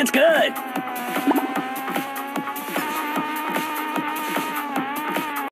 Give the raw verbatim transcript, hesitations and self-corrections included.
It's good.